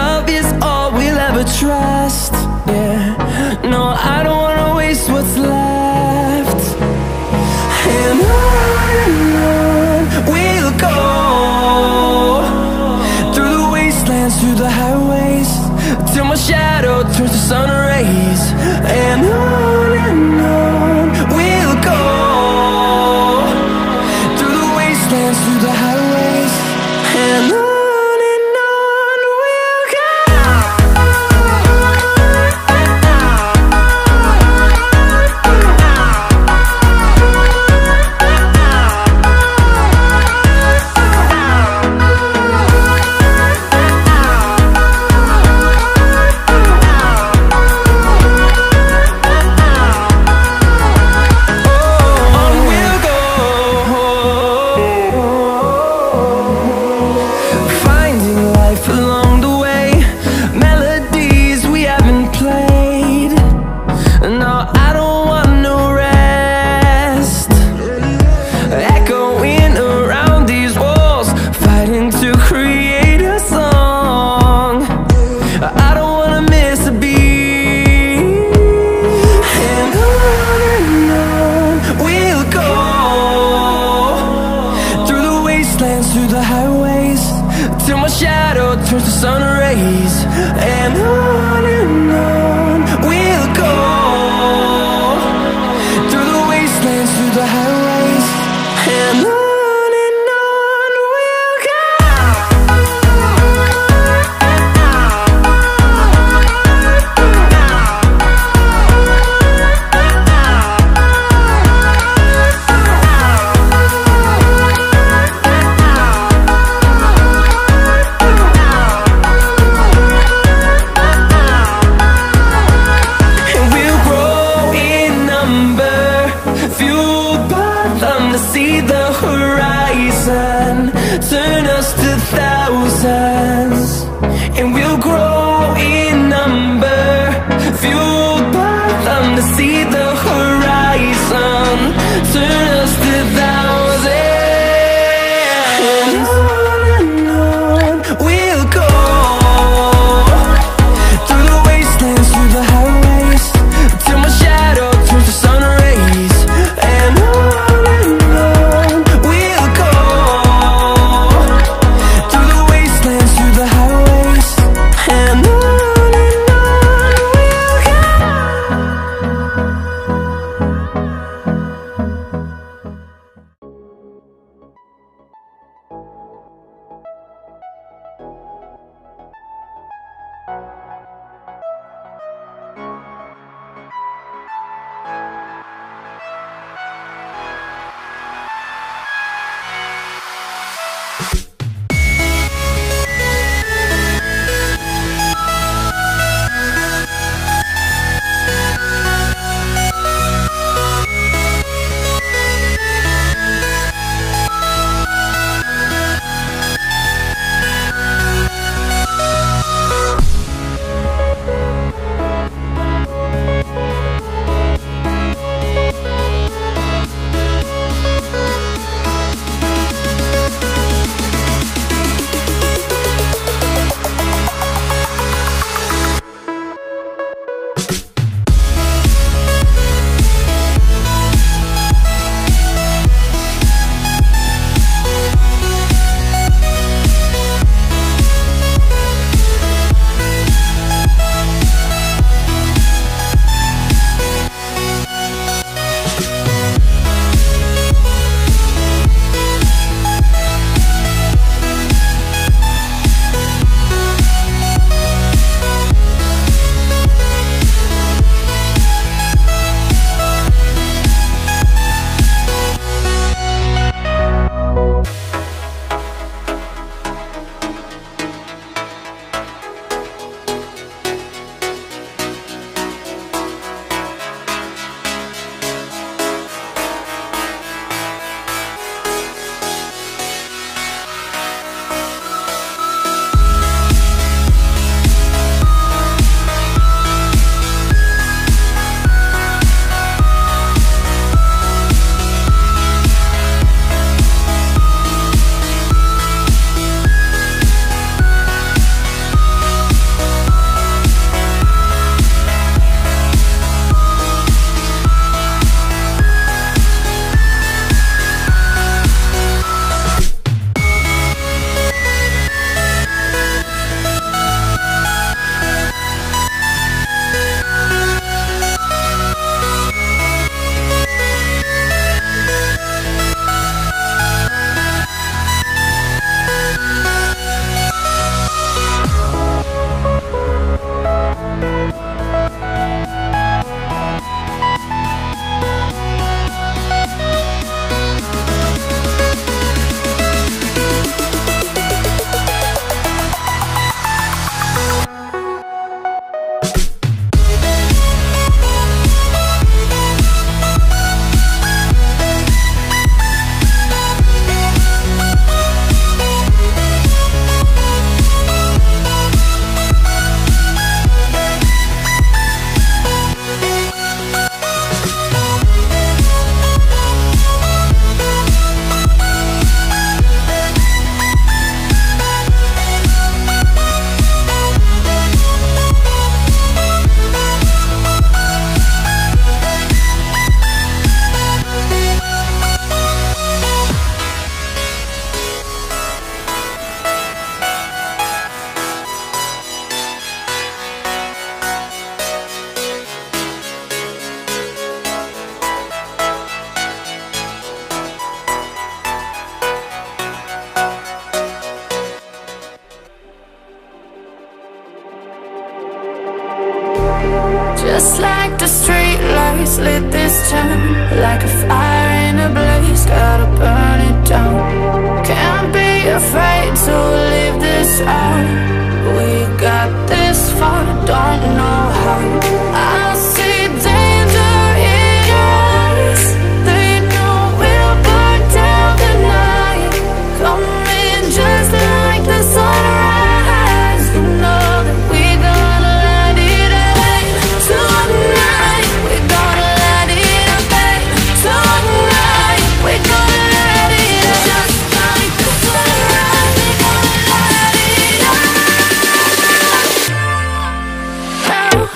love is all we'll ever trust. Yeah, no, I don't wanna waste what's left. And on we'll go, through the wastelands, through the highways, till my shadow turns to sun rays. And on we'll go, through the wastelands, through the highways, and on. Through the highways, till my shadow turns to sun rays, and on we'll go, through the wastelands, through the highways, and on. See the horizon, turn us to thousands, and we'll grow in number, fueled by them to see the horizon, turn us to thousands. And on we'll go, through the wastelands, through the highways, till my shadow turns to sun rays, and on. always lit this town like a fire in a blaze, gotta burn it down. Can't be afraid to leave this out. We got this far, don't know how. I see danger in us. They know we'll burn down the night. Come in just like the sunrise. You know that we gonna let it out tonight. We gonna let it out tonight. We gonna let it out just like the sunrise. We gonna let it out now.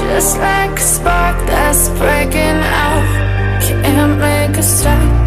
Just like a spark that's breaking out, can't make a stop.